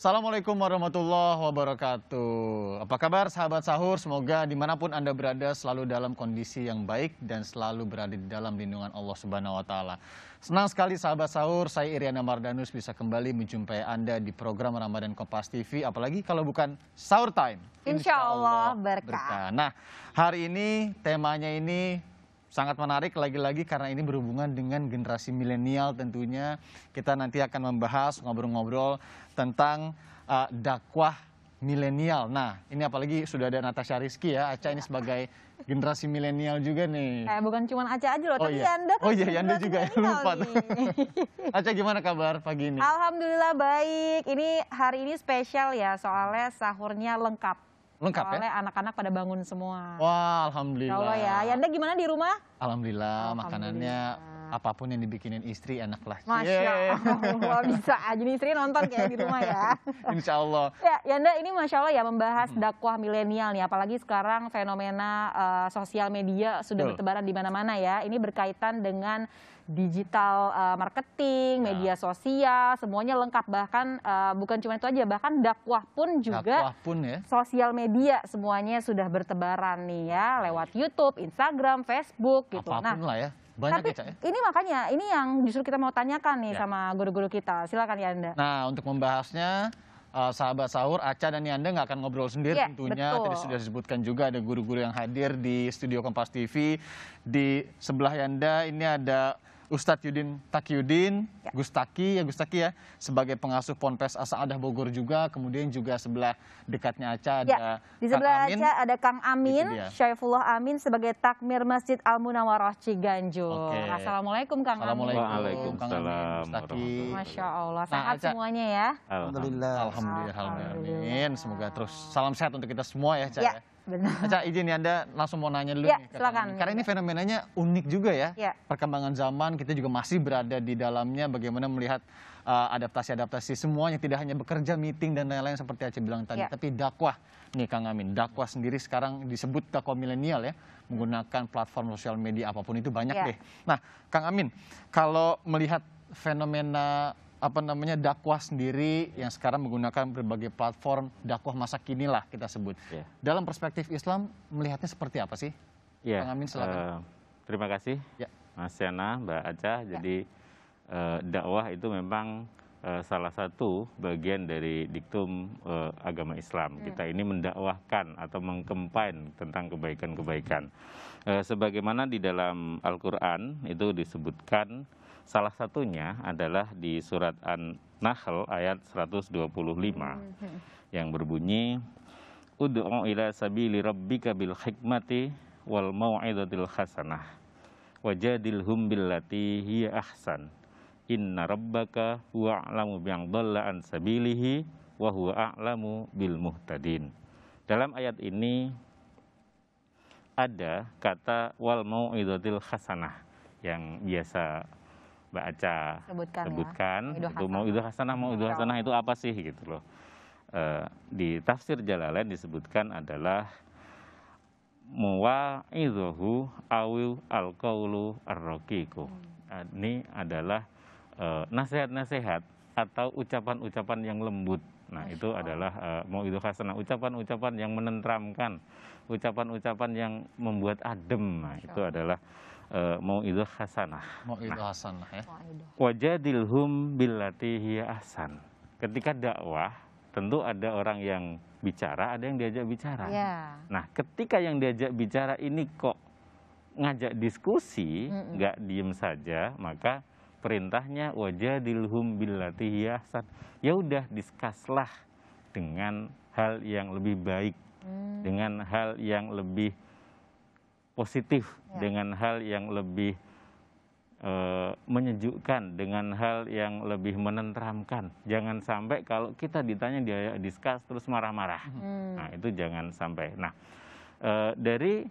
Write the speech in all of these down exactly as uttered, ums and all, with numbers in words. Assalamualaikum warahmatullahi wabarakatuh. Apa kabar sahabat sahur? Semoga dimanapun Anda berada selalu dalam kondisi yang baik dan selalu berada di dalam lindungan Allah Subhanahu Wa Taala. Senang sekali sahabat sahur, saya Iriana Mardanus bisa kembali menjumpai Anda di program Ramadhan Kompas T V. Apalagi kalau bukan sahur time. Insya Allah, Allah berkah. berkah. Nah, hari ini temanya ini sangat menarik lagi-lagi karena ini berhubungan dengan generasi milenial tentunya. Kita nanti akan membahas, ngobrol-ngobrol tentang uh, dakwah milenial. Nah, ini apalagi sudah ada Natasha Rizky ya, Aca ini sebagai generasi milenial juga nih. Eh, bukan cuma Aca aja loh, oh, tapi iya. Yanda kan. Oh iya, Yanda juga ya, lupa. Aca, gimana kabar pagi ini? Alhamdulillah baik, ini hari ini spesial ya soalnya sahurnya lengkap. Lengkap Soalnya ya? anak-anak pada bangun semua. Wah, alhamdulillah. Kalau ya, Yanda gimana di rumah? Alhamdulillah, alhamdulillah. Makanannya apapun yang dibikinin istri enak lah. Masya Allah, bisa aja nih istri nonton kayak di rumah ya. Insya Allah. Ya, Yanda ini Masya Allah ya membahas dakwah milenial nih. Apalagi sekarang fenomena uh, sosial media sudah Betul. bertebaran di mana-mana ya. Ini berkaitan dengan digital uh, marketing, ya. media sosial, semuanya lengkap. Bahkan uh, bukan cuma itu aja, bahkan dakwah pun juga dakwah pun ya. Sosial media semuanya sudah bertebaran nih ya, lewat YouTube, Instagram, Facebook gitu. Apapun nah, lah ya. Banyak tapi ya, ya? Ini makanya, ini yang justru kita mau tanyakan nih ya. sama guru-guru kita. Silakan Yanda. Nah, untuk membahasnya Uh, sahabat sahur, Aca dan Yanda nggak akan ngobrol sendiri yeah, tentunya. Betul. Tadi sudah disebutkan juga ada guru-guru yang hadir di studio Kompas T V. Di sebelah Yanda ini ada Ustadz Yudin Takyudin, yeah. Gus Taki ya Gus Taki ya, sebagai pengasuh Ponpes Asaadah Bogor juga. Kemudian juga sebelah dekatnya Aca ada yeah. di sebelah Kang Amin. Aca ada Kang Amin, Syaifulloh Amin sebagai takmir Masjid Al-Munawaroh Ciganjur. Okay. Assalamualaikum Kang Amin. Assalamualaikum Kang Amin. Gus Taki. Masya Allah, sehat nah, semuanya ya. Alhamdulillah. Alhamdulillah. Alhamdulillah. Amin. Semoga terus salam sehat untuk kita semua ya Aca. Yeah. Aca, izin ya Anda langsung mau nanya dulu ya, nih, silakan. Karena ini fenomenanya unik juga ya. ya perkembangan zaman, kita juga masih berada di dalamnya, bagaimana melihat adaptasi-adaptasi uh, semuanya, tidak hanya bekerja, meeting dan lain-lain seperti Aca bilang tadi, ya. tapi dakwah nih Kang Amin, dakwah sendiri sekarang disebut dakwah milenial ya, menggunakan platform sosial media apapun itu banyak ya. deh. Nah Kang Amin, kalau melihat fenomena apa namanya dakwah sendiri yang sekarang menggunakan berbagai platform dakwah masa kini lah kita sebut. Yeah. Dalam perspektif Islam melihatnya seperti apa sih? Yeah. Kang Amin silakan. Uh, terima kasih yeah. Mas Yana, Mbak Aca. Yeah. Jadi uh, dakwah itu memang uh, salah satu bagian dari diktum uh, agama Islam. Mm. Kita ini mendakwahkan atau mengkampanye tentang kebaikan-kebaikan. Uh, sebagaimana di dalam Al-Quran itu disebutkan, salah satunya adalah di surat An-Nahl ayat seratus dua puluh lima yang berbunyi Ud'u ila sabili rabbika bil hikmati wal mau'izatil hasanah wajadilhum billati hiya ahsan inna rabbaka huwa a'lamu biyang dhalla an sabilihi wa huwa a'lamu bil muhtadin. Dalam ayat ini ada kata wal mau'izatil hasanah yang biasa Mbak Aca sebutkan, sebutkan ya. itu mau idul hasanah mau idul hasanah itu apa sih gitu loh. E, di Tafsir Jalalain disebutkan adalah muwa'izuhu awil alqaulu arroqiqu. Hmm. Ini adalah nasihat-nasihat atau ucapan-ucapan yang lembut. Nah, Masya itu Allah. adalah uh, mau itu hasanah, ucapan-ucapan yang menenteramkan, ucapan-ucapan yang membuat adem. Nah, Masya itu Allah. adalah uh, mau itu hasanah. Mau itu nah, hasanah ya. Wajadilhum billati hiya ahsan. Ketika dakwah, tentu ada orang yang bicara, ada yang diajak bicara. Yeah. Nah, ketika yang diajak bicara ini kok ngajak diskusi, nggak mm -mm. diem saja, maka perintahnya wajadilhum billati hiya ahsan. Ya udah diskusilah dengan hal yang lebih baik, hmm. dengan hal yang lebih positif, ya. dengan hal yang lebih uh, menyejukkan, dengan hal yang lebih menenteramkan. Jangan sampai kalau kita ditanya dia diskus terus marah-marah. Hmm. Nah, itu jangan sampai. Nah, uh, dari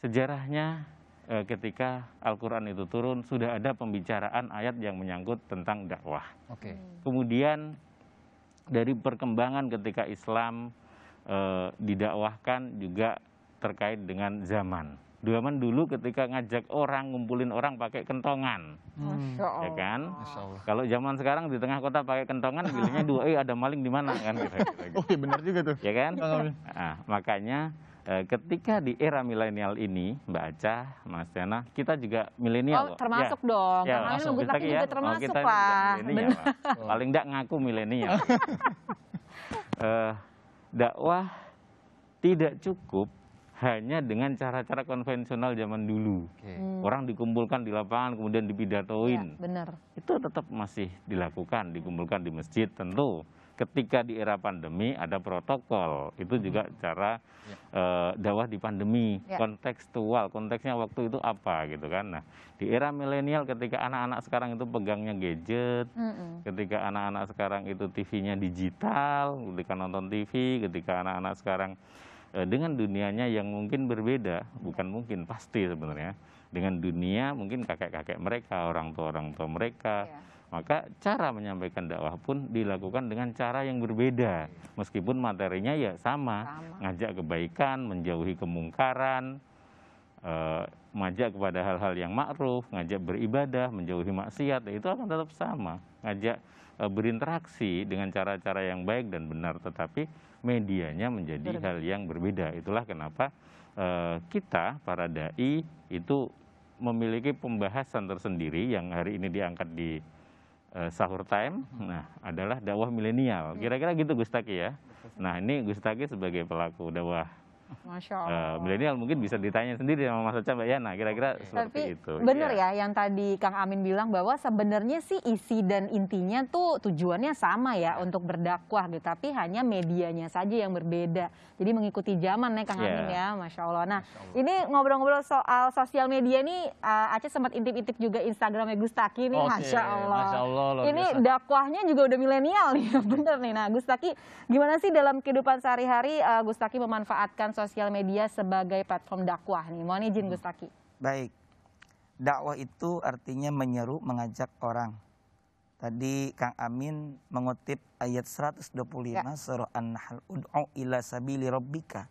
sejarahnya ketika Al-Quran itu turun, sudah ada pembicaraan ayat yang menyangkut tentang dakwah. Oke. Kemudian dari perkembangan ketika Islam e, didakwahkan juga terkait dengan zaman. Zaman dulu ketika ngajak orang, ngumpulin orang pakai kentongan, hmm. ya kan? Kalau zaman sekarang di tengah kota pakai kentongan, bilangnya dua, eh ada maling di mana kan? Kira-kira. Oke, benar juga tuh. Ya kan? Nah, makanya ketika di era milenial ini, Mbak Aca, Mas Yana, kita juga milenial. Oh, termasuk ya, dong. Ya, karena Gus Taki juga termasuk oh, lah. Oh. Paling enggak ngaku milenial. uh, dakwah tidak cukup hanya dengan cara-cara konvensional zaman dulu. Okay. Hmm. Orang dikumpulkan di lapangan, kemudian dipidatoin. Ya, benar. Itu tetap masih dilakukan, dikumpulkan di masjid tentu. Ketika di era pandemi ada protokol, itu juga cara ya. uh, dakwah di pandemi, ya. kontekstual, konteksnya waktu itu apa gitu kan. Nah, di era milenial ketika anak-anak sekarang itu pegangnya gadget, mm-mm. ketika anak-anak sekarang itu T V-nya digital, ketika nonton T V, ketika anak-anak sekarang dengan dunianya yang mungkin berbeda, bukan mungkin, pasti sebenarnya. Dengan dunia mungkin kakek-kakek mereka, orang tua-orang tua mereka. Ya. Maka cara menyampaikan dakwah pun dilakukan dengan cara yang berbeda. Meskipun materinya ya sama, sama. Ngajak kebaikan, menjauhi kemungkaran, eh, ngajak kepada hal-hal yang ma'ruf, ngajak beribadah, menjauhi maksiat, itu akan tetap sama. Ngajak eh, berinteraksi dengan cara-cara yang baik dan benar, tetapi medianya menjadi berbeda. Hal yang berbeda. Itulah kenapa uh, kita para da'i itu memiliki pembahasan tersendiri yang hari ini diangkat di uh, sahur time. Nah, adalah dakwah milenial. Kira-kira gitu Gus Taki ya. Nah, ini Gus Taki sebagai pelaku dakwah uh, milenial mungkin bisa ditanya sendiri sama Mas Aca, Mbak Yana. Kira-kira okay. seperti Tapi itu. Benar ya. ya yang tadi Kang Amin bilang bahwa sebenarnya sih isi dan intinya tuh tujuannya sama ya untuk berdakwah gitu. Tapi hanya medianya saja yang berbeda. Jadi mengikuti zaman nih Kang yeah. Amin ya, Masya Allah. Nah Masya Allah. Ini ngobrol-ngobrol soal sosial media nih, uh, Aca sempat intip-intip juga Instagramnya Gus Taki nih, okay. Masya Allah. Masya Allah ini biasa. Dakwahnya juga udah milenial nih, bener nih. Nah Gus Taki, gimana sih dalam kehidupan sehari-hari uh, Gus Taki memanfaatkan sosial media sebagai platform dakwah nih? Mohon izin Gus Taki. Baik, dakwah itu artinya menyeru, mengajak orang. Tadi Kang Amin mengutip ayat seratus dua puluh lima ya. Surah An-Nahl, ud'u ila sabili rabbika.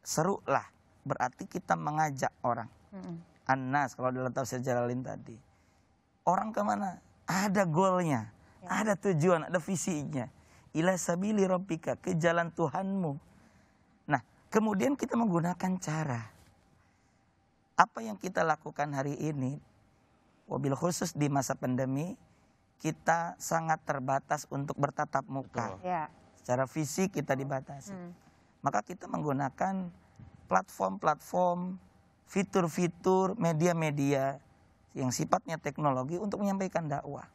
Serulah, berarti kita mengajak orang. Mm-mm. An-Nas kalau dalam Tafsir Jalalain tadi. Orang kemana? Ada goalnya, ya. Ada tujuan, ada visinya. Ila sabili rabbika, ke jalan Tuhanmu. Nah, kemudian kita menggunakan cara. Apa yang kita lakukan hari ini, wabil khusus di masa pandemi, kita sangat terbatas untuk bertatap muka. Ya. Secara fisik kita dibatasi. Hmm. Maka kita menggunakan platform-platform, fitur-fitur, media-media yang sifatnya teknologi untuk menyampaikan dakwah.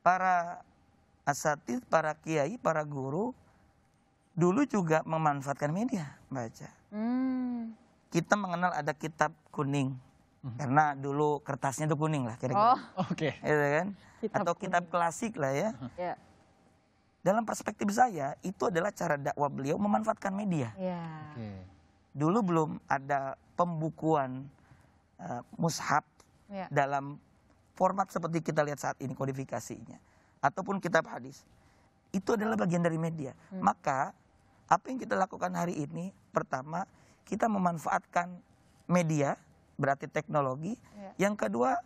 Para asatidz, para kiai, para guru dulu juga memanfaatkan media, baca. Hmm. Kita mengenal ada kitab kuning. Karena dulu kertasnya itu kuning lah kira-kira. Oh, oke. Okay. Ya, kan? Atau kitab kuning. Klasik lah ya. Yeah. Dalam perspektif saya, itu adalah cara dakwah beliau memanfaatkan media. Yeah. Okay. Dulu belum ada pembukuan uh, mushaf yeah. dalam format seperti kita lihat saat ini kodifikasinya. Ataupun kitab hadis. Itu adalah bagian dari media. Hmm. Maka, apa yang kita lakukan hari ini, pertama, kita memanfaatkan media. Berarti teknologi. Ya. Yang kedua,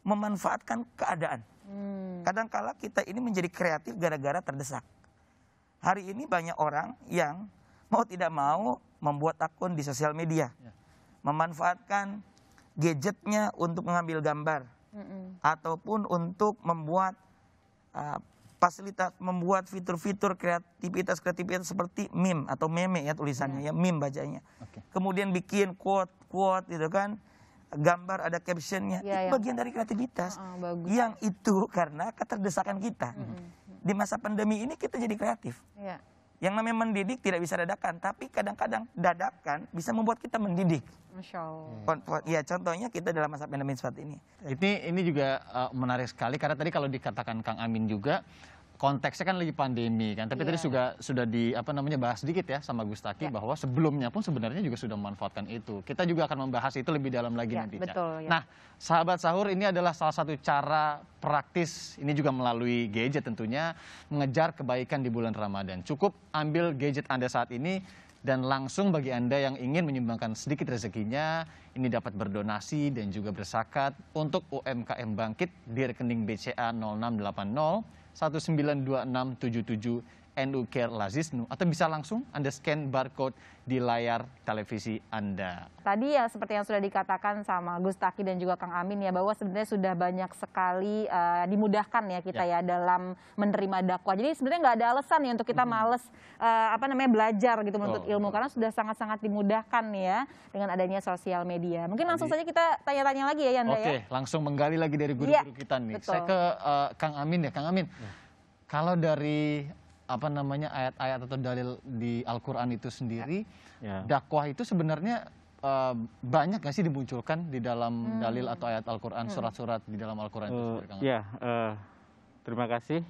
memanfaatkan keadaan. Hmm. Kadangkala kita ini menjadi kreatif gara-gara terdesak. Hari ini banyak orang yang mau tidak mau membuat akun di sosial media. Ya. Memanfaatkan gadgetnya untuk mengambil gambar. Mm-mm. Ataupun untuk membuat uh, fasilitas, membuat fitur-fitur kreativitas-kreativitas seperti meme atau meme ya tulisannya. Ya, ya meme bacanya. Okay. Kemudian bikin quote-quote gitu kan. Gambar ada captionnya, ya, itu ya. Bagian dari kreativitas uh, uh, yang itu karena keterdesakan kita mm-hmm. di masa pandemi ini kita jadi kreatif ya. Yang namanya mendidik tidak bisa dadakan, tapi kadang-kadang dadakan bisa membuat kita mendidik. Masya Allah. Ya contohnya kita dalam masa pandemi saat ini. Ini ini juga uh, menarik sekali karena tadi kalau dikatakan Kang Amin juga konteksnya kan lagi pandemi kan, tapi yeah. tadi sudah sudah di apa namanya bahas sedikit ya sama Gus Taki yeah. bahwa sebelumnya pun sebenarnya juga sudah memanfaatkan itu. Kita juga akan membahas itu lebih dalam lagi yeah, nanti. Betul, ya. Nah, sahabat sahur ini adalah salah satu cara praktis ini juga melalui gadget tentunya mengejar kebaikan di bulan Ramadan. Cukup ambil gadget Anda saat ini. Dan langsung bagi Anda yang ingin menyumbangkan sedikit rezekinya, ini dapat berdonasi dan juga berzakat untuk U M K M Bangkit di rekening B C A nol enam delapan nol satu sembilan dua enam tujuh tujuh N U Care Lazisnu. Atau bisa langsung Anda scan barcode di layar televisi Anda. Tadi ya seperti yang sudah dikatakan sama Gus Taki dan juga Kang Amin ya, bahwa sebenarnya sudah banyak sekali uh, dimudahkan ya kita ya, ya dalam menerima dakwah. Jadi sebenarnya nggak ada alasan ya untuk kita males uh, apa namanya belajar gitu menuntut oh, ilmu, karena sudah sangat-sangat dimudahkan ya dengan adanya sosial media. Mungkin langsung Jadi, saja kita tanya-tanya lagi ya Yanda. Oke, okay, ya? Langsung menggali lagi dari guru-guru ya, kita nih. Betul. Saya ke uh, Kang Amin ya, Kang Amin. Ya. Kalau dari apa namanya ayat-ayat atau dalil di Al-Quran itu sendiri, ya, dakwah itu sebenarnya Uh, banyak nggak sih dimunculkan di dalam hmm. dalil atau ayat Al-Quran, surat-surat di dalam Al-Quran itu sendiri, Kang? Uh, ya, uh, terima kasih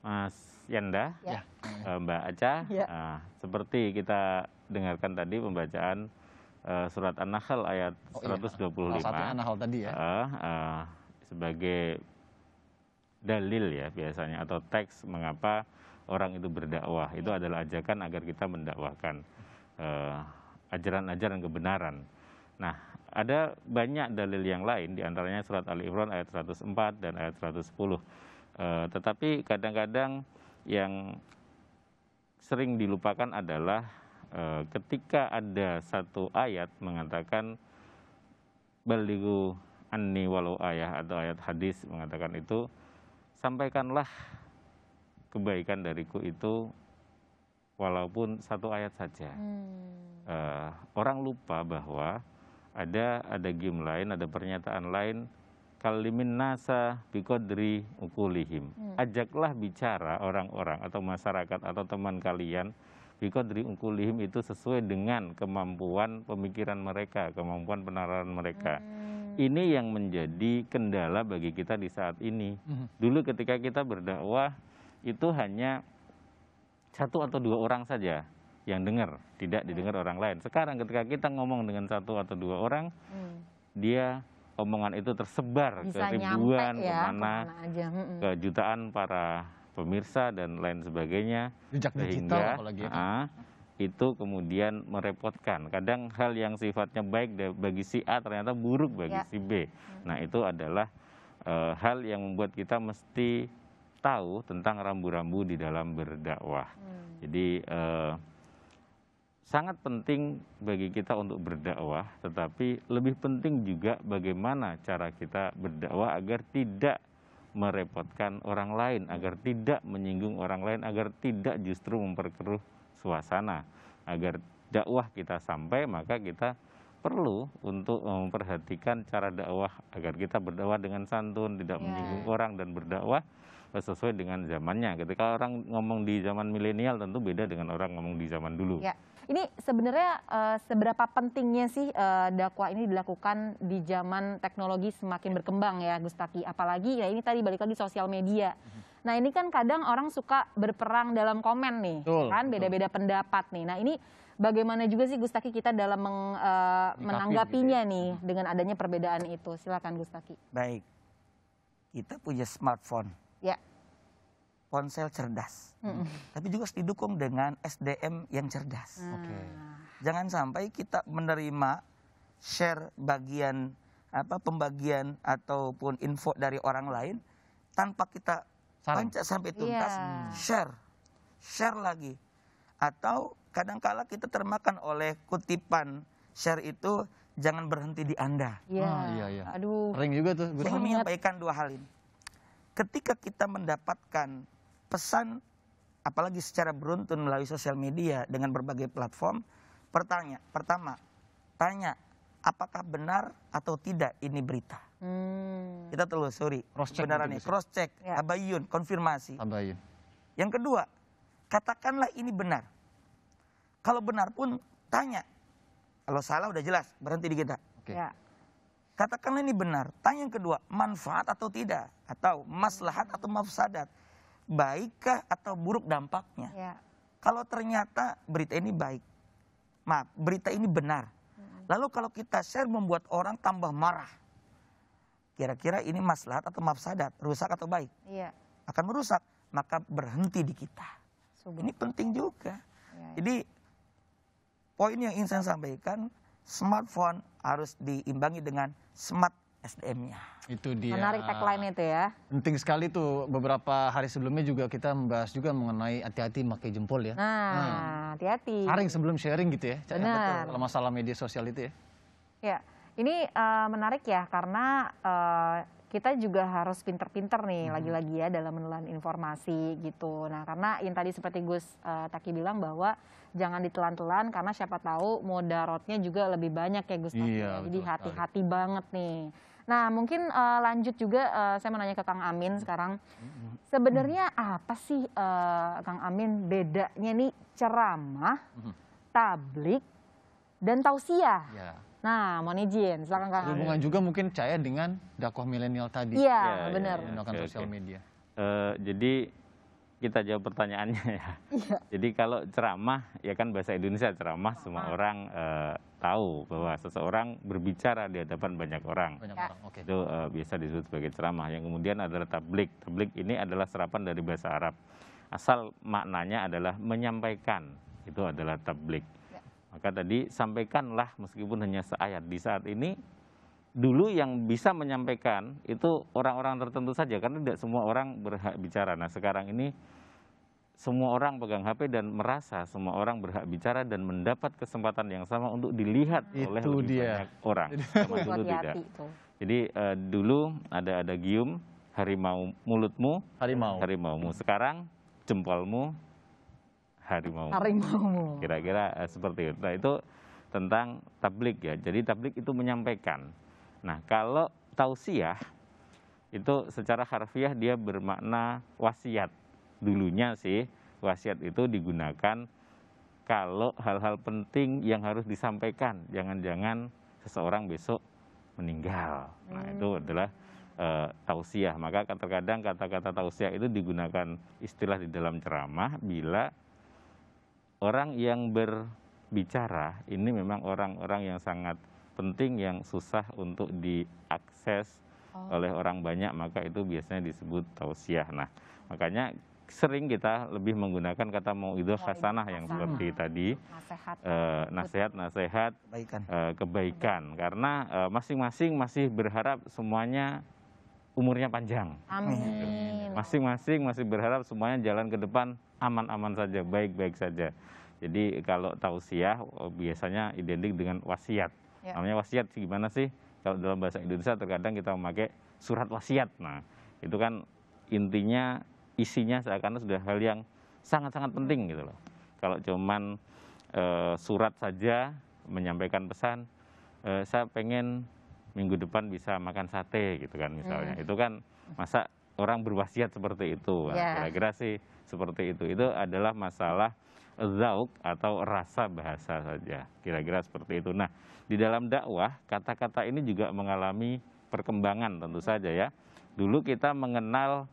Mas Yanda, ya. uh, Mbak Aca. Ya. Uh, seperti kita dengarkan tadi pembacaan uh, surat An-Nahl ayat oh, seratus dua puluh lima. Iya. An-Nahl tadi ya. Uh, uh, sebagai dalil ya biasanya atau teks mengapa orang itu berdakwah. Itu ya, adalah ajakan agar kita mendakwahkan Uh, ajaran-ajaran kebenaran. Nah, ada banyak dalil yang lain, diantaranya surat Ali Imran ayat seratus empat dan ayat seratus sepuluh. Uh, tetapi kadang-kadang yang sering dilupakan adalah uh, ketika ada satu ayat mengatakan balighu anni walau ayah atau ayat hadis mengatakan itu, sampaikanlah kebaikan dariku itu walaupun satu ayat saja. Hmm. Uh, orang lupa bahwa ada ada game lain, ada pernyataan lain, kalimin nasa biqadri ukulihim. Hmm. Ajaklah bicara orang-orang atau masyarakat atau teman kalian biqadri ukulihim itu sesuai dengan kemampuan pemikiran mereka, kemampuan penalaran mereka. Hmm. Ini yang menjadi kendala bagi kita di saat ini. Hmm. Dulu ketika kita berdakwah itu hanya satu atau dua orang saja yang dengar, tidak didengar hmm. orang lain. Sekarang ketika kita ngomong dengan satu atau dua orang, hmm. dia omongan itu tersebar bisa ke ribuan, ya, kemana, kemana hmm. ke jutaan para pemirsa dan lain sebagainya. Jejak digital apalagi ya. uh, itu kemudian merepotkan. Kadang hal yang sifatnya baik bagi si A ternyata buruk bagi ya, si B. Hmm. Nah itu adalah uh, hal yang membuat kita mesti tahu tentang rambu-rambu di dalam berdakwah. Hmm. Jadi uh, sangat penting bagi kita untuk berdakwah, tetapi lebih penting juga bagaimana cara kita berdakwah agar tidak merepotkan orang lain, agar tidak menyinggung orang lain, agar tidak justru memperkeruh suasana. Agar dakwah kita sampai, maka kita perlu untuk memperhatikan cara dakwah agar kita berdakwah dengan santun, tidak yeah. menyinggung orang dan berdakwah sesuai dengan zamannya. Ketika orang ngomong di zaman milenial tentu beda dengan orang ngomong di zaman dulu. Yeah. Ini sebenarnya uh, seberapa pentingnya sih uh, dakwah ini dilakukan di zaman teknologi semakin berkembang ya Gus Taki? Apalagi ya ini tadi balik lagi sosial media. Nah ini kan kadang orang suka berperang dalam komen nih, betul, kan beda-beda pendapat nih. Nah ini bagaimana juga sih Gus Taki kita dalam meng, uh, menanggapinya gitu ya, nih dengan adanya perbedaan itu? Silakan Gus Taki. Baik, kita punya smartphone. Ya. Ponsel cerdas, mm-hmm. tapi juga didukung dengan S D M yang cerdas. Okay. Jangan sampai kita menerima share bagian apa pembagian ataupun info dari orang lain tanpa kita pancak sampai tuntas. Yeah. Share, share lagi, atau kadangkala kita termakan oleh kutipan share itu, jangan berhenti di Anda. Yeah. Oh, iya, iya. Aduh, ring juga tuh. Saya menyampaikan dua hal ini. Ketika kita mendapatkan pesan, apalagi secara beruntun melalui sosial media dengan berbagai platform, pertanya, pertama, tanya apakah benar atau tidak ini berita. Hmm. Kita telusuri, benar nih, cross check, ya, tabayun, konfirmasi. Tabayun. Yang kedua, katakanlah ini benar. Kalau benar pun tanya, kalau salah udah jelas berhenti di kita. Okay. Ya. Katakanlah ini benar. Tanya yang kedua, manfaat atau tidak, atau maslahat atau mafsadat, baikkah atau buruk dampaknya. Ya. Kalau ternyata berita ini baik, maaf, berita ini benar. Lalu kalau kita share membuat orang tambah marah, kira-kira ini maslahat atau mafsadat, rusak atau baik, ya, akan merusak, maka berhenti di kita. Subhan. Ini penting juga. Ya, ya. Jadi poin yang ingin saya sampaikan, smartphone harus diimbangi dengan smart S D M-nya. Itu dia. Menarik tagline itu ya. Penting sekali tuh, beberapa hari sebelumnya juga kita membahas juga mengenai hati-hati pakai jempol ya. Nah, hati-hati. Hmm. Saring sebelum sharing gitu ya. Benar. Kalau masalah media sosial itu ya. Ya, ini uh, menarik ya karena uh, kita juga harus pinter-pinter nih lagi-lagi hmm. ya dalam menelan informasi gitu. Nah, karena yang tadi seperti Gus uh, Taki bilang bahwa jangan ditelan-telan karena siapa tahu mudaratnya juga lebih banyak ya Gus Taki. Iya, jadi hati-hati banget nih. Nah, mungkin uh, lanjut juga uh, saya mau nanya ke Kang Amin sekarang. Sebenarnya hmm. apa sih uh, Kang Amin bedanya nih ceramah, hmm. tablik, dan tausiah? Ya. Nah, mohon izin, silakan Kang. Hubungan juga mungkin saya dengan dakwah milenial tadi. Iya, ya, benar. Ya, menggunakan okay, sosial okay. media. Uh, jadi kita jawab pertanyaannya ya. Iya. Jadi kalau ceramah, ya kan bahasa Indonesia ceramah, ceramah. semua orang uh, tahu bahwa seseorang berbicara di hadapan banyak orang. Banyak ya. orang. Okay. Itu uh, biasa disebut sebagai ceramah. Yang kemudian adalah tablik. Tablik ini adalah serapan dari bahasa Arab. Asal maknanya adalah menyampaikan. Itu adalah tablik. Maka tadi sampaikanlah meskipun hanya seayat. Di saat ini dulu yang bisa menyampaikan itu orang-orang tertentu saja karena tidak semua orang berhak bicara. Nah sekarang ini semua orang pegang H P dan merasa semua orang berhak bicara dan mendapat kesempatan yang sama untuk dilihat itu oleh lebih dia. banyak orang. Sama dulu tidak. Jadi uh, dulu ada ada gium harimau mulutmu harimau harimaumu. Sekarang jempolmu harimau. Harimau. Kira-kira uh, seperti itu. Nah, itu tentang tablik ya. Jadi tablik itu menyampaikan. Nah, kalau tausiah itu secara harfiah dia bermakna wasiat. Dulunya sih wasiat itu digunakan kalau hal-hal penting yang harus disampaikan. Jangan-jangan seseorang besok meninggal. Nah, hmm. itu adalah Uh, tausiah. Maka terkadang kata-kata tausiah itu digunakan istilah di dalam ceramah bila orang yang berbicara ini memang orang-orang yang sangat penting yang susah untuk diakses oh. oleh orang banyak, maka itu biasanya disebut tausiah. Nah, makanya sering kita lebih menggunakan kata mauidhoh hasanah yang seperti tadi, nasihat-nasihat, eh, kebaikan. Eh, kebaikan, karena masing-masing eh, masih berharap semuanya umurnya panjang. Amin. Masing-masing masih berharap semuanya jalan ke depan aman-aman saja, baik-baik saja. Jadi kalau tausiah biasanya identik dengan wasiat. Ya. Namanya wasiat sih gimana sih? Kalau dalam bahasa Indonesia terkadang kita memakai surat wasiat. Nah, itu kan intinya isinya seakan-akan sudah hal yang sangat-sangat penting gitu loh. Kalau cuman e, surat saja menyampaikan pesan, e, saya pengen minggu depan bisa makan sate gitu kan misalnya. Mm. Itu kan masa orang berwasiat seperti itu. Kira-kira yeah. sih seperti itu. Itu adalah masalah zauk atau rasa bahasa saja. Kira-kira seperti itu. Nah, di dalam dakwah kata-kata ini juga mengalami perkembangan tentu saja ya. Dulu kita mengenal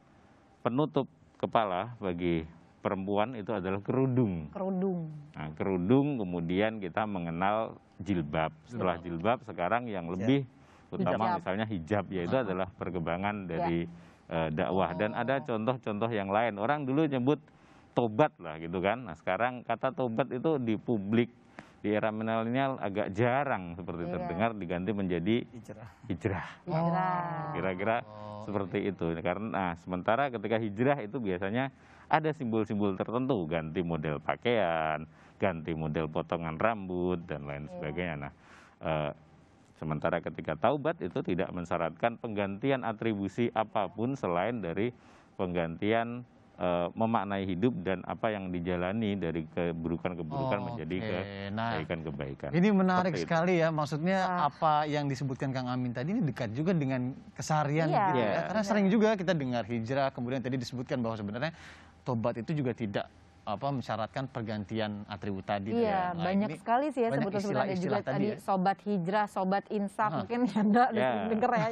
penutup kepala bagi perempuan itu adalah kerudung. Kerudung. Nah, kerudung kemudian kita mengenal jilbab. Setelah jilbab sekarang yang lebih utama hijab. Misalnya hijab, yaitu uh-huh. adalah perkembangan dari ya. uh, dakwah. Oh. Dan ada contoh-contoh yang lain. Orang dulu nyebut tobat lah gitu kan. Nah sekarang kata tobat itu di publik, di era milenial agak jarang seperti yeah. terdengar, diganti menjadi hijrah. Hijrah. Kira-kira oh. oh. seperti itu. Karena nah, sementara ketika hijrah itu biasanya ada simbol-simbol tertentu. Ganti model pakaian, ganti model potongan rambut, dan lain yeah. sebagainya. Nah, uh, sementara ketika taubat itu tidak mensyaratkan penggantian atribusi apapun selain dari penggantian e, memaknai hidup dan apa yang dijalani dari keburukan-keburukan oh, menjadi okay. kebaikan-kebaikan. Nah, ini menarik seperti sekali itu. Ya, maksudnya ah. apa yang disebutkan Kang Amin tadi ini dekat juga dengan keseharian yeah. gitu yeah. ya. Karena yeah. sering juga kita dengar hijrah, kemudian tadi disebutkan bahwa sebenarnya tobat itu juga tidak apa mensyaratkan pergantian atribut tadi. Iya, nah, banyak ini, sekali sih ya sebetulnya juga tadi ya. Sobat hijrah, sobat insaf, uh-huh. mungkin ada yeah. denger ya.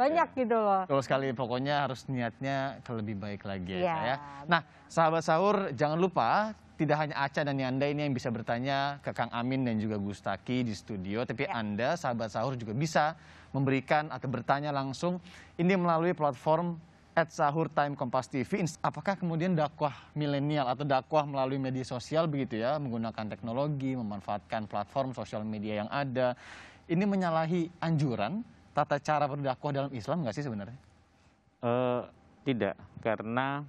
Banyak gitu loh. Terus sekali pokoknya harus niatnya ke lebih baik lagi yeah. ya. Nah, sahabat sahur jangan lupa tidak hanya Aca dan Yanda ini yang bisa bertanya ke Kang Amin dan juga Gus Taki di studio, tapi yeah. Anda sahabat sahur juga bisa memberikan atau bertanya langsung ini melalui platform At Sahur Time Kompas T V, apakah kemudian dakwah milenial atau dakwah melalui media sosial begitu ya, menggunakan teknologi, memanfaatkan platform sosial media yang ada, ini menyalahi anjuran tata cara berdakwah dalam Islam nggak sih sebenarnya? Uh, tidak, karena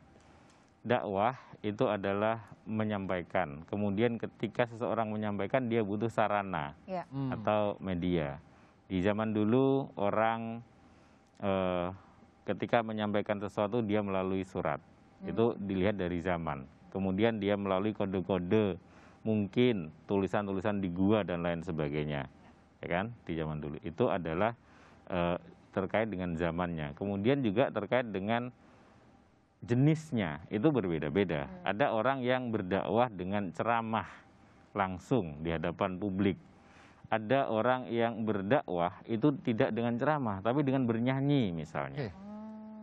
dakwah itu adalah menyampaikan. Kemudian ketika seseorang menyampaikan, dia butuh sarana yeah. hmm. atau media. Di zaman dulu orang uh, ketika menyampaikan sesuatu, dia melalui surat. Hmm. Itu dilihat dari zaman. Kemudian dia melalui kode-kode, mungkin tulisan-tulisan di gua dan lain sebagainya. Ya kan? Di zaman dulu. Itu adalah e, terkait dengan zamannya. Kemudian juga terkait dengan jenisnya. Itu berbeda-beda. Hmm. Ada orang yang berdakwah dengan ceramah langsung di hadapan publik. Ada orang yang berdakwah itu tidak dengan ceramah, tapi dengan bernyanyi misalnya. Okay.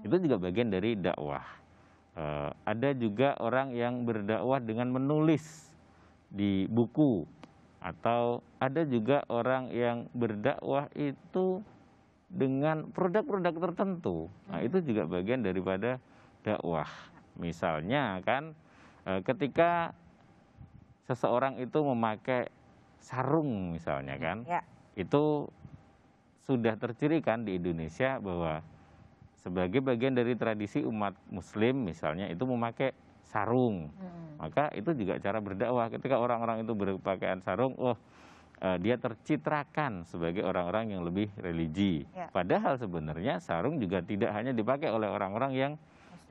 Itu juga bagian dari dakwah. Uh, ada juga orang yang berdakwah dengan menulis di buku. Atau ada juga orang yang berdakwah itu dengan produk-produk tertentu. Nah, itu juga bagian daripada dakwah. Misalnya kan uh, ketika seseorang itu memakai sarung misalnya kan, ya. Itu sudah tercirikan di Indonesia bahwa sebagai bagian dari tradisi umat muslim misalnya itu memakai sarung. Hmm. Maka itu juga cara berdakwah. Ketika orang-orang itu berpakaian sarung, oh eh, dia tercitrakan sebagai orang-orang yang lebih religi. Ya. Padahal sebenarnya sarung juga tidak hanya dipakai oleh orang-orang yang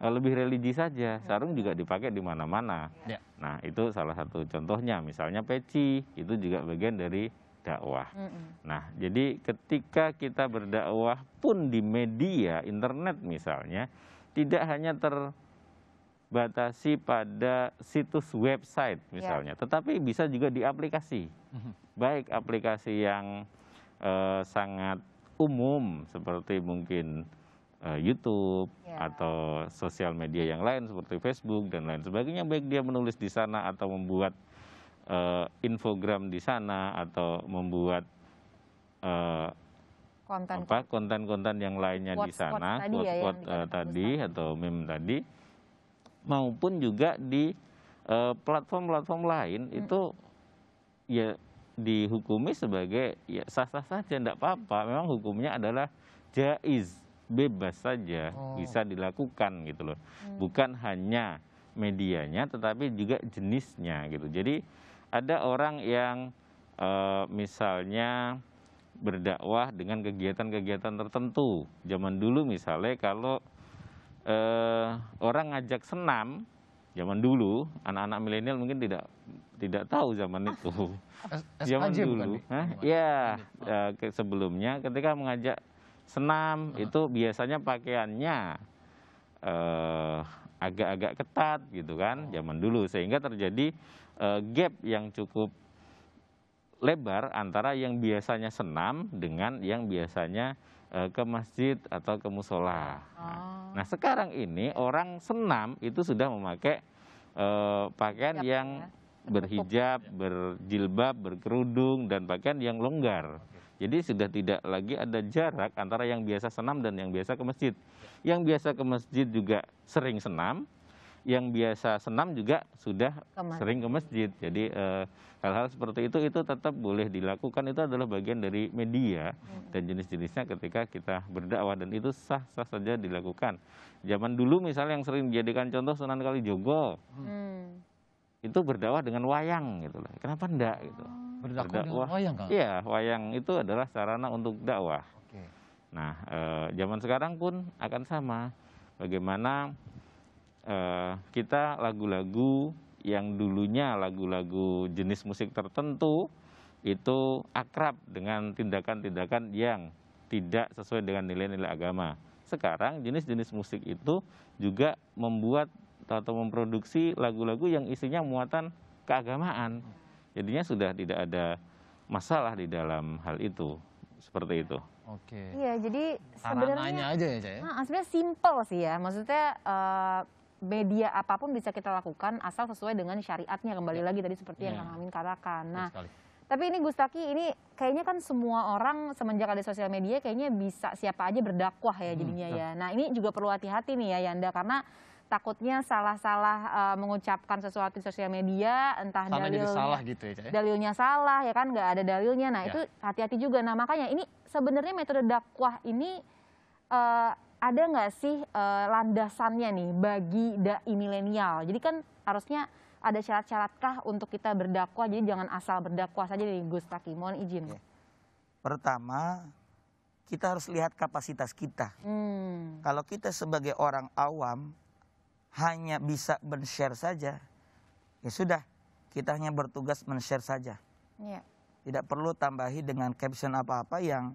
eh, lebih religi saja. Sarung juga dipakai di mana-mana. Ya. Nah, itu salah satu contohnya. Misalnya peci, itu juga bagian dari dakwah. Mm-mm. Nah, jadi ketika kita berdakwah pun di media, internet misalnya, tidak hanya terbatasi pada situs website misalnya, yeah. tetapi bisa juga di aplikasi. Mm-hmm. Baik aplikasi yang eh, sangat umum, seperti mungkin YouTube yeah. atau sosial media yang lain seperti Facebook dan lain sebagainya, baik dia menulis di sana atau membuat uh, infogram di sana atau membuat uh, konten apa, konten-konten yang lainnya quotes, di sana, quotes, quotes, quotes, quotes ya, uh, tadi atau meme tadi, maupun juga di platform-platform uh, lain hmm. itu ya dihukumi sebagai ya sah-sah saja, tidak apa-apa. Memang hukumnya adalah jaiz. Bebas saja oh. bisa dilakukan gitu loh, hmm. bukan hanya medianya tetapi juga jenisnya gitu. Jadi ada orang yang e, misalnya berdakwah dengan kegiatan-kegiatan tertentu. Zaman dulu misalnya kalau e, orang ngajak senam, zaman dulu anak-anak milenial mungkin tidak tidak tahu zaman itu. Zaman dulu, ya sebelumnya ketika mengajak senam uh-huh. itu biasanya pakaiannya agak-agak eh, ketat gitu kan oh. zaman dulu, sehingga terjadi eh, gap yang cukup lebar antara yang biasanya senam dengan yang biasanya eh, ke masjid atau ke musola. Oh. Nah sekarang ini orang senam itu sudah memakai eh, pakaian Hijab, yang ya. berhijab, berjilbab, berkerudung dan pakaian yang longgar. Jadi sudah tidak lagi ada jarak antara yang biasa senam dan yang biasa ke masjid. Yang biasa ke masjid juga sering senam, yang biasa senam juga sudah Keman. sering ke masjid. Jadi eh, hal-hal seperti itu itu tetap boleh dilakukan. Itu adalah bagian dari media dan jenis-jenisnya ketika kita berdakwah, dan itu sah-sah saja dilakukan. Zaman dulu misalnya yang sering dijadikan contoh Sunan Kali Jogol. Hmm. Itu berdakwah dengan wayang gitu loh. Kenapa enggak gitu? Berdakwah dengan wayang kan? Iya, wayang itu adalah sarana untuk dakwah. Oke. Nah, e, zaman sekarang pun akan sama. Bagaimana e, kita lagu-lagu yang dulunya lagu-lagu jenis musik tertentu itu akrab dengan tindakan-tindakan yang tidak sesuai dengan nilai-nilai agama. Sekarang jenis-jenis musik itu juga membuat atau memproduksi lagu-lagu yang isinya muatan keagamaan. Jadinya sudah tidak ada masalah di dalam hal itu, seperti itu. Oke. Iya, jadi sebenarnya aja ya, Caya? Nah, sebenarnya simple sih ya. Maksudnya uh, media apapun bisa kita lakukan asal sesuai dengan syariatnya. Kembali ya. lagi tadi seperti ya. yang Kang Amin katakan. Nah, Tapi ini Gus Taki, ini kayaknya kan semua orang semenjak ada sosial media kayaknya bisa siapa aja berdakwah ya jadinya hmm. ya. Nah ini juga perlu hati-hati nih ya Yanda, karena takutnya salah-salah uh, mengucapkan sesuatu di sosial media, entah salah dalilnya, salah gitu ya, dalilnya salah ya kan, nggak ada dalilnya. Nah ya. Itu hati-hati juga. Nah makanya ini sebenarnya metode dakwah ini uh, ada nggak sih uh, landasannya nih bagi dai milenial? Jadi kan harusnya ada syarat-syaratkah untuk kita berdakwah? Jadi jangan asal berdakwah saja dari Gus Taki. Mohon izin. Ya. Pertama, kita harus lihat kapasitas kita. Hmm. Kalau kita sebagai orang awam hanya bisa men-share saja, ya sudah, kita hanya bertugas men-share saja. Ya. Tidak perlu tambahi dengan caption apa-apa yang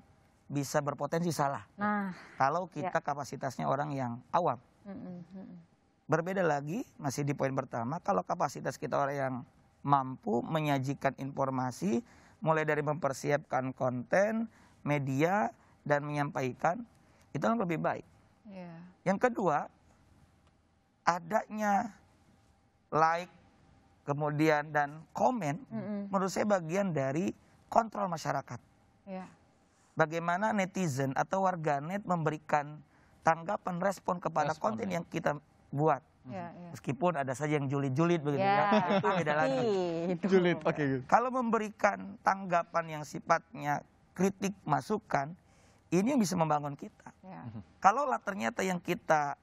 bisa berpotensi salah. Nah, kalau kita ya. kapasitasnya orang yang awam. Hmm, hmm, hmm. Berbeda lagi, masih di poin pertama, kalau kapasitas kita orang yang mampu menyajikan informasi, mulai dari mempersiapkan konten, media, dan menyampaikan, itu lebih baik. Yeah. Yang kedua, adanya like, kemudian dan komen, mm-mm. menurut saya bagian dari kontrol masyarakat. Yeah. Bagaimana netizen atau warganet memberikan tanggapan, respon kepada respon, konten ya. yang kita buat, ya, ya. meskipun ada saja yang julid-julid begitu ya, itu beda lagi. Julid, oke. Okay. Kalau memberikan tanggapan yang sifatnya kritik, masukan, ini yang bisa membangun kita. Ya. Kalau lah ternyata yang kita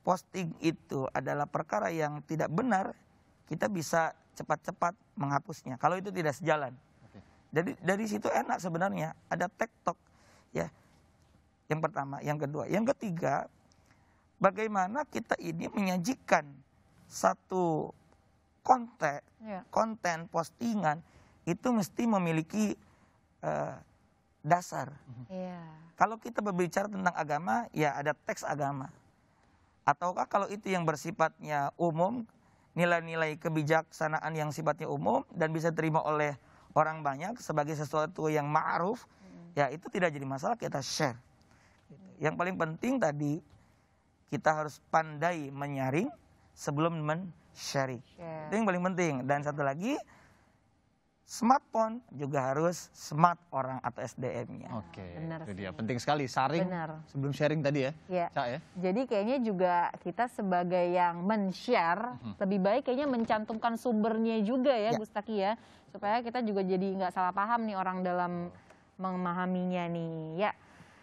posting itu adalah perkara yang tidak benar, kita bisa cepat-cepat menghapusnya. Kalau itu tidak sejalan, okay. dari dari situ enak sebenarnya ada TikTok, ya. Yang pertama, yang kedua, yang ketiga. Bagaimana kita ini menyajikan satu konten, yeah. konten postingan itu mesti memiliki uh, dasar. Yeah. Kalau kita berbicara tentang agama, ya ada teks agama. Ataukah kalau itu yang bersifatnya umum, nilai-nilai kebijaksanaan yang sifatnya umum dan bisa terima oleh orang banyak sebagai sesuatu yang ma'ruf, mm. ya itu tidak jadi masalah, kita share. Mm. Yang paling penting tadi, kita harus pandai menyaring sebelum men-sharing. Yeah. Itu yang paling penting. Dan satu lagi, smartphone juga harus smart orang atau S D M-nya. Oke, itu dia. Penting sekali, saring benar. sebelum sharing tadi ya. Yeah. Cak, ya. Jadi kayaknya juga kita sebagai yang men-share, mm-hmm. lebih baik kayaknya mencantumkan sumbernya juga ya, yeah. Gus Taki ya. Supaya kita juga jadi nggak salah paham nih orang dalam memahaminya nih. Ya.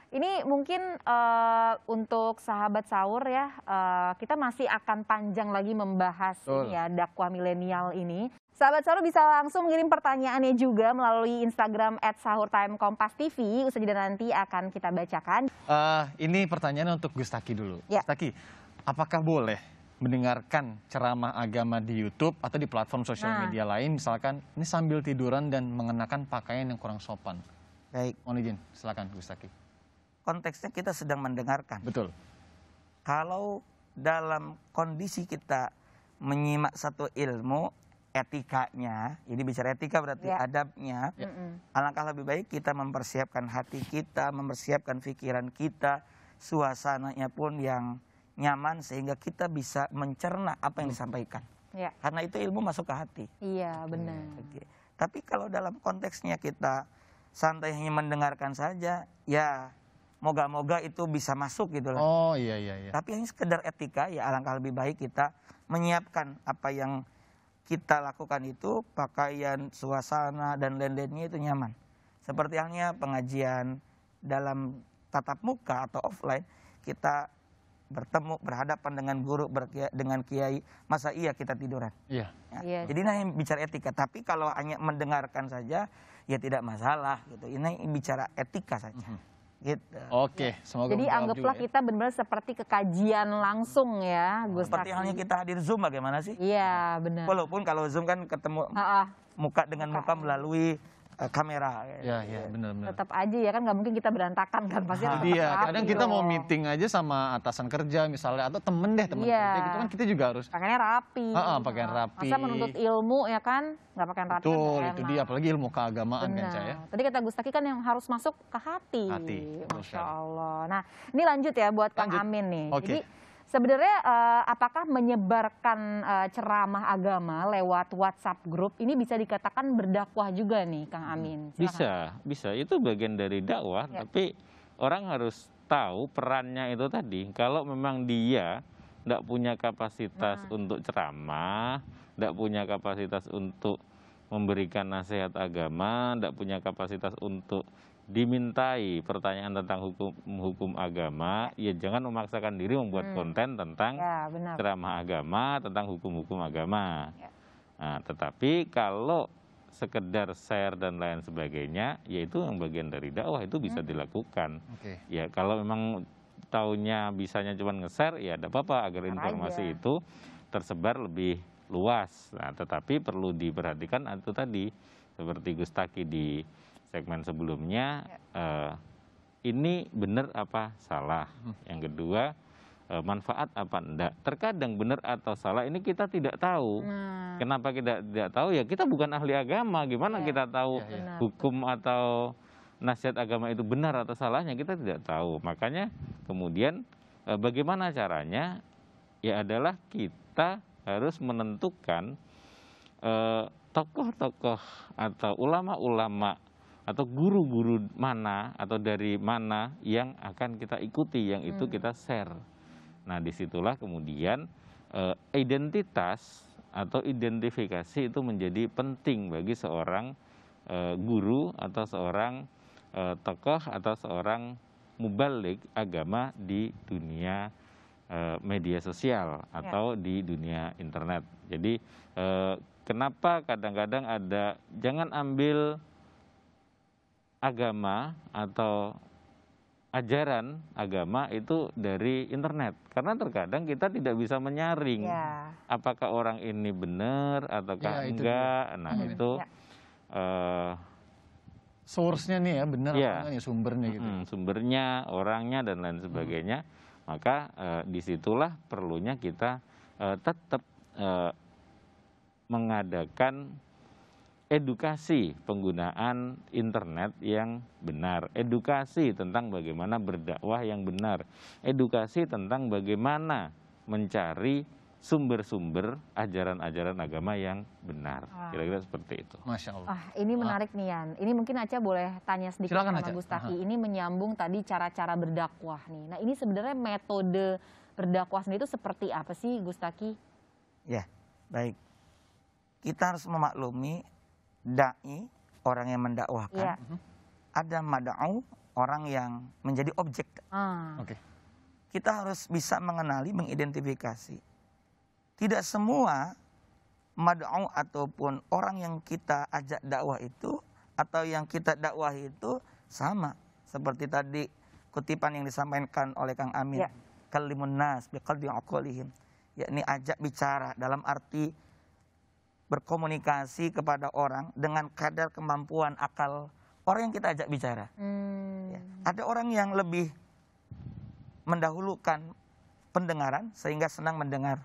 Ini mungkin uh, untuk sahabat sahur ya, uh, kita masih akan panjang lagi membahas ini ya, dakwah milenial ini. Sahabat sahur bisa langsung ngirim pertanyaannya juga melalui Instagram et sahurtimekompastv. Usai jeda nanti akan kita bacakan. Uh, ini pertanyaan untuk Gus Taki dulu. Ya. Gus Taki, apakah boleh mendengarkan ceramah agama di YouTube atau di platform sosial nah. media lain? Misalkan ini sambil tiduran dan mengenakan pakaian yang kurang sopan. Baik. Mohon izin, silakan Gus Taki. Konteksnya kita sedang mendengarkan. Betul. Kalau dalam kondisi kita menyimak satu ilmu, etikanya, ini bicara etika berarti ya. adabnya, ya. alangkah lebih baik kita mempersiapkan hati kita, mempersiapkan pikiran kita, suasananya pun yang nyaman sehingga kita bisa mencerna apa yang disampaikan. Ya. Karena itu ilmu masuk ke hati. Iya, benar. Oke. Tapi kalau dalam konteksnya kita santai hanya mendengarkan saja, ya... moga-moga itu bisa masuk gitu lah. Oh iya iya iya. Tapi hanya sekedar etika, ya alangkah lebih baik kita menyiapkan apa yang kita lakukan itu, pakaian, suasana dan lain-lainnya itu nyaman. Seperti halnya pengajian dalam tatap muka atau offline, kita bertemu, berhadapan dengan guru, dengan kiai, masa iya kita tiduran? Iya. Ya. Iya. Jadi nah yang bicara etika, tapi kalau hanya mendengarkan saja ya tidak masalah gitu. Ini bicara etika saja. Mm -hmm. Gitu. Oke, semoga jadi anggaplah ya. kita benar-benar seperti kekajian langsung ya, Gus. Seperti halnya kita hadir Zoom, bagaimana sih? Iya, benar. Walaupun kalau Zoom kan ketemu ha -ha. muka dengan muka melalui uh, kamera. Iya, iya, benar-benar. Tetap aja ya kan, nggak mungkin kita berantakan kan pasti. Iya, kadang kita loh. mau meeting aja sama atasan kerja misalnya atau temen deh temen. Iya. Kerja, gitu kan kita juga harus. Pakainya rapi. Ha -ha, pakaian rapi. Masa menuntut ilmu ya kan, nggak pakaian rapi. Betul, itu dia. Apalagi ilmu keagamaan benar. kan Cah ya. Tadi kata Gus Taki kan yang harus masuk ke hati. Hati. Masya Allah. Nah, ini lanjut ya buat lanjut. Kang Amin nih. Okay. Jadi Sebenarnya uh, apakah menyebarkan uh, ceramah agama lewat WhatsApp grup ini bisa dikatakan berdakwah juga nih, Kang Amin? Silahkan. Bisa, bisa. Itu bagian dari dakwah, ya. Tapi orang harus tahu perannya itu tadi. Kalau memang dia tidak punya kapasitas nah. untuk ceramah, tidak punya kapasitas untuk memberikan nasihat agama, tidak punya kapasitas untuk dimintai pertanyaan tentang hukum hukum agama, ya jangan memaksakan diri membuat hmm. konten tentang ya, ceramah agama, tentang hukum-hukum agama. Ya. Nah, tetapi kalau sekedar share dan lain sebagainya, yaitu yang bagian dari dakwah itu bisa hmm. dilakukan. Okay. Ya kalau memang taunya bisanya cuma nge-share, ya tidak apa-apa agar informasi itu tersebar lebih luas. Nah, tetapi perlu diperhatikan itu tadi seperti Gus Taki di segmen sebelumnya, ya. eh, ini benar apa salah? Yang kedua, eh, manfaat apa enggak? Terkadang benar atau salah ini kita tidak tahu. Nah. Kenapa kita tidak tahu? Ya kita bukan ahli agama. Gimana ya. kita tahu ya, ya. hukum atau nasihat agama itu benar atau salahnya? Kita tidak tahu. Makanya kemudian eh, bagaimana caranya? Ya adalah kita harus menentukan eh, tokoh-tokoh atau ulama-ulama atau guru-guru mana atau dari mana yang akan kita ikuti, yang itu hmm. kita share. Nah, disitulah kemudian e, identitas atau identifikasi itu menjadi penting bagi seorang e, guru atau seorang e, tokoh atau seorang mubalik agama di dunia e, media sosial atau ya. di dunia internet. Jadi e, kenapa kadang-kadang ada, jangan ambil agama atau ajaran agama itu dari internet, karena terkadang kita tidak bisa menyaring ya. apakah orang ini benar ataukah ya, enggak. Itu. Nah hmm. itu ya. uh, source-nya nih ya, benar ya, ya sumbernya gitu. Mm, sumbernya, orangnya dan lain sebagainya. Hmm. Maka uh, disitulah perlunya kita uh, tetap uh, mengadakan edukasi penggunaan internet yang benar, edukasi tentang bagaimana berdakwah yang benar, edukasi tentang bagaimana mencari sumber-sumber ajaran-ajaran agama yang benar. Kira-kira ah. seperti itu. Masya Allah. Ah, ini menarik ah. nih, Yan. Ini mungkin Aca boleh tanya sedikit. Silakan, sama Gus Taki. Ini menyambung tadi cara-cara berdakwah nih. Nah, ini sebenarnya metode berdakwah sendiri itu seperti apa sih, Gus Taki? Ya, baik. Kita harus memaklumi da'i, orang yang mendakwahkan, ya. ada mada'u, orang yang menjadi objek. Ah. Okay. Kita harus bisa mengenali, mengidentifikasi. Tidak semua mada'u ataupun orang yang kita ajak dakwah itu, atau yang kita dakwah itu sama. Seperti tadi kutipan yang disampaikan oleh Kang Amin. Ya. Kalimun nas, biqalbi aqolihim. Yakni ajak bicara dalam arti berkomunikasi kepada orang dengan kadar kemampuan akal orang yang kita ajak bicara. Hmm. Ya. Ada orang yang lebih mendahulukan pendengaran sehingga senang mendengar.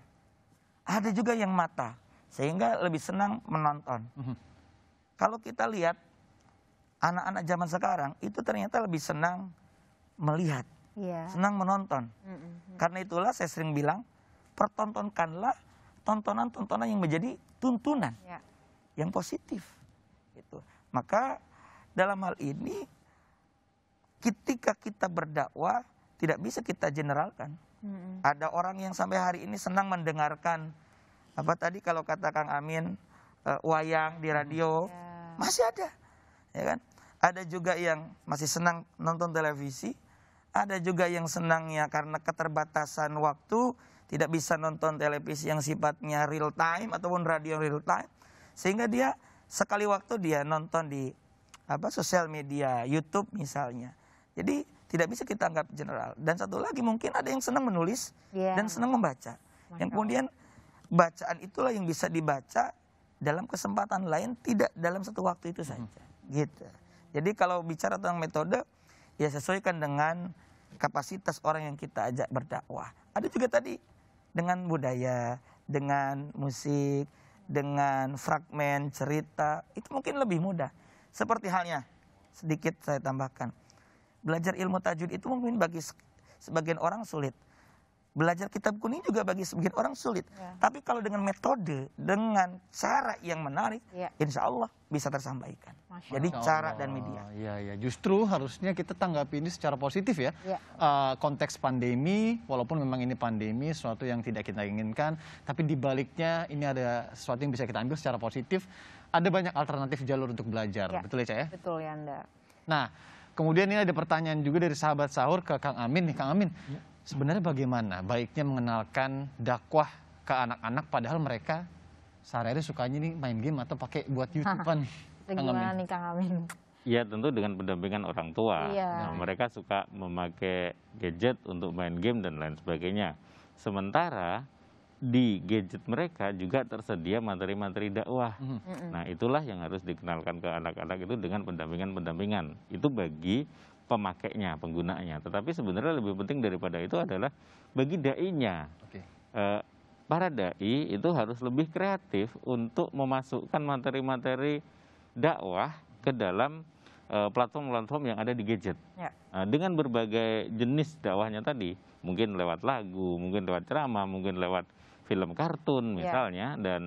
Ada juga yang mata sehingga lebih senang menonton. Hmm. Kalau kita lihat anak-anak zaman sekarang itu ternyata lebih senang melihat, yeah. senang menonton. Hmm. Karena itulah saya sering bilang, pertontonkanlah tontonan-tontonan yang menjadi tuntunan ya. yang positif. Gitu. Maka dalam hal ini ketika kita berdakwah tidak bisa kita generalkan. Mm-hmm. Ada orang yang sampai hari ini senang mendengarkan apa tadi kalau kata Kang Amin uh, wayang di radio, yeah. masih ada. Ya kan? Ada juga yang masih senang nonton televisi, ada juga yang senangnya karena keterbatasan waktu tidak bisa nonton televisi yang sifatnya real time ataupun radio real time, sehingga dia sekali waktu dia nonton di apa sosial media YouTube misalnya. Jadi tidak bisa kita anggap general. Dan satu lagi mungkin ada yang senang menulis yeah. dan senang membaca. Mantap. Yang kemudian bacaan itulah yang bisa dibaca dalam kesempatan lain, tidak dalam satu waktu itu saja. Hmm. Gitu. Jadi kalau bicara tentang metode ya sesuaikan dengan kapasitas orang yang kita ajak berdakwah. Ada juga tadi dengan budaya, dengan musik, dengan fragmen, cerita, itu mungkin lebih mudah. Seperti halnya, sedikit saya tambahkan, belajar ilmu tajwid itu mungkin bagi sebagian orang sulit. Belajar kitab kuning juga bagi sebagian orang sulit. Ya. Tapi kalau dengan metode, dengan cara yang menarik, ya. insya Allah bisa tersampaikan. Masya Jadi Allah. Cara dan media. Ya, ya. Justru harusnya kita tanggapi ini secara positif ya. ya. Uh, konteks pandemi, walaupun memang ini pandemi, sesuatu yang tidak kita inginkan. Tapi dibaliknya ini ada sesuatu yang bisa kita ambil secara positif. Ada banyak alternatif jalur untuk belajar. Ya. Betul ya, Cak ya? Betul ya, Anda. Nah, kemudian ini ada pertanyaan juga dari sahabat sahur ke Kang Amin. Nih, Kang Amin. Ya. Sebenarnya bagaimana baiknya mengenalkan dakwah ke anak-anak padahal mereka sehari-hari sukanya nih main game atau pakai buat YouTube-an? Gimana nih Kang Amin? Ya tentu dengan pendampingan orang tua. Iya. Nah, mereka suka memakai gadget untuk main game dan lain sebagainya. Sementara di gadget mereka juga tersedia materi-materi dakwah. Mm-hmm. Nah itulah yang harus dikenalkan ke anak-anak itu dengan pendampingan-pendampingan. Itu bagi pemakainya, penggunanya. Tetapi sebenarnya lebih penting daripada itu adalah bagi dai-nya. Oke. Eh, para dai itu harus lebih kreatif untuk memasukkan materi-materi dakwah ke dalam platform-platform eh, yang ada di gadget. Ya. Nah, dengan berbagai jenis dakwahnya tadi, mungkin lewat lagu, mungkin lewat ceramah, mungkin lewat film kartun misalnya, ya. dan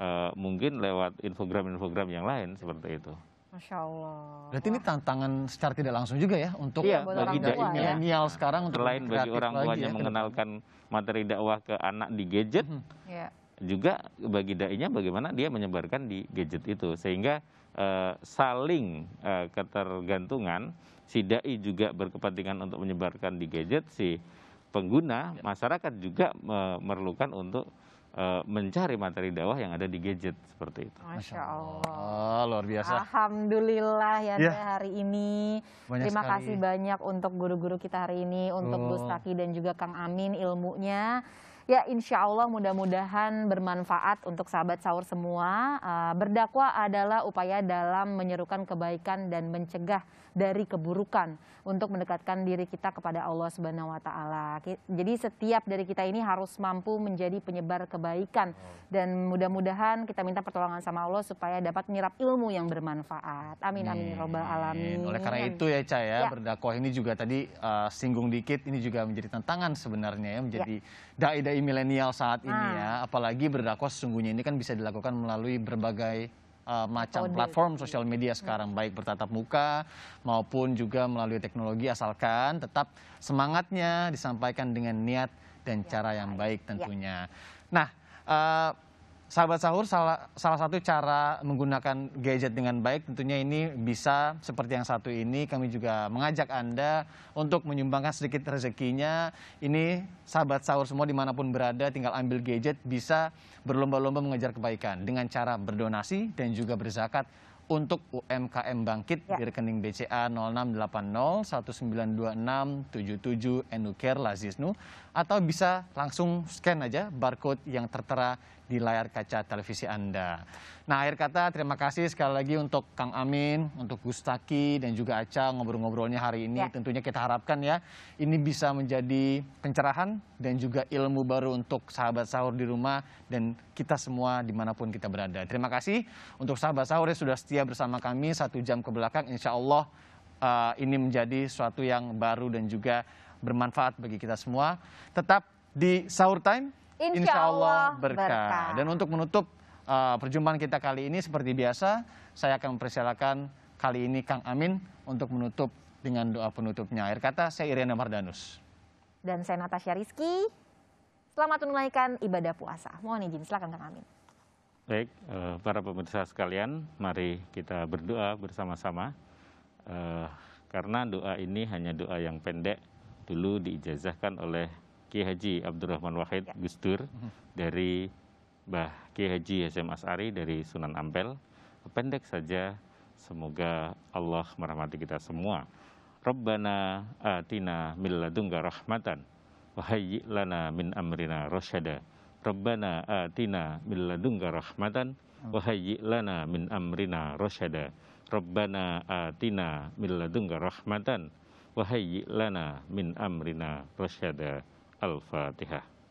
eh, mungkin lewat infogram-infogram yang lain seperti itu. Masya Allah. Berarti Wah. ini tantangan secara tidak langsung juga ya untuk iya, bagi da'i milenial ya. sekarang untuk selain bagi orang tuanya ya, mengenalkan kenapa? materi dakwah ke anak di gadget, mm-hmm. yeah. juga bagi da'inya bagaimana dia menyebarkan di gadget itu sehingga uh, saling uh, ketergantungan, si da'i juga berkepentingan untuk menyebarkan di gadget, si pengguna yeah. masyarakat juga memerlukan untuk mencari materi dakwah yang ada di gadget seperti itu. Masya Allah, oh, luar biasa. Alhamdulillah ya, ya. hari ini. Banyak Terima sekali. kasih banyak untuk guru-guru kita hari ini, untuk oh. Gus Taki dan juga Kang Amin ilmunya. Ya insya Allah mudah-mudahan bermanfaat untuk sahabat sahur semua. Uh, berdakwah adalah upaya dalam menyerukan kebaikan dan mencegah dari keburukan untuk mendekatkan diri kita kepada Allah Subhanahu wa Ta'ala. Jadi setiap dari kita ini harus mampu menjadi penyebar kebaikan. Dan mudah-mudahan kita minta pertolongan sama Allah supaya dapat menyerap ilmu yang bermanfaat. Amin, amin, robbal alamin. Oleh karena itu ya Ca ya, ya. berdakwah ini juga tadi uh, singgung dikit, ini juga menjadi tantangan sebenarnya ya, menjadi ya. da'i-da'i milenial saat ini ah. ya, apalagi berdakwah sesungguhnya ini kan bisa dilakukan melalui berbagai uh, macam oh, platform di. sosial media sekarang, hmm. baik bertatap muka maupun juga melalui teknologi, asalkan tetap semangatnya disampaikan dengan niat dan ya, cara yang baik tentunya. Ya. Nah, uh, sahabat sahur, salah, salah satu cara menggunakan gadget dengan baik tentunya ini bisa seperti yang satu ini. Kami juga mengajak Anda untuk menyumbangkan sedikit rezekinya. Ini sahabat sahur semua dimanapun berada tinggal ambil gadget, bisa berlomba-lomba mengejar kebaikan dengan cara berdonasi dan juga berzakat untuk U M K M Bangkit ya. di rekening B C A nol enam delapan nol satu sembilan dua enam tujuh tujuh N U Care Lazisnu, atau bisa langsung scan aja barcode yang tertera di layar kaca televisi Anda. Nah, akhir kata terima kasih sekali lagi untuk Kang Amin, untuk Gus Taki dan juga Aca ngobrol-ngobrolnya hari ini. Ya. Tentunya kita harapkan ya ini bisa menjadi pencerahan dan juga ilmu baru untuk sahabat sahur di rumah dan kita semua dimanapun kita berada. Terima kasih untuk sahabat sahur yang sudah setia bersama kami satu jam ke belakang. Insya Allah uh, ini menjadi suatu yang baru dan juga bermanfaat bagi kita semua. Tetap di Sahur Time, Insya, insya Allah, Allah berkah. berkah. Dan untuk menutup uh, perjumpaan kita kali ini seperti biasa, saya akan mempersilakan kali ini Kang Amin untuk menutup dengan doa penutupnya. Akhir kata, saya Iriana Mardanus. Dan saya Natasha Rizky. Selamat menunaikan ibadah puasa. Mohon izin, silakan Kang Amin. Baik, para pemirsa sekalian, mari kita berdoa bersama-sama. Karena doa ini hanya doa yang pendek, dulu diijazahkan oleh Ki Haji Abdurrahman Wahid, Gus Dur, dari Bah Ki Haji Hashim As'ari dari Sunan Ampel. Pendek saja, semoga Allah merahmati kita semua. Rabbana atina min ladunka rahmatan, wa hayyi' lana min amrina rasyada. Rabbana atina min ladunka rahmatan wa hayyi' lana min amrina rasyada. Rabbana atina min ladunka rahmatan wa hayyi' lana min amrina rasyada. Al-Fatihah.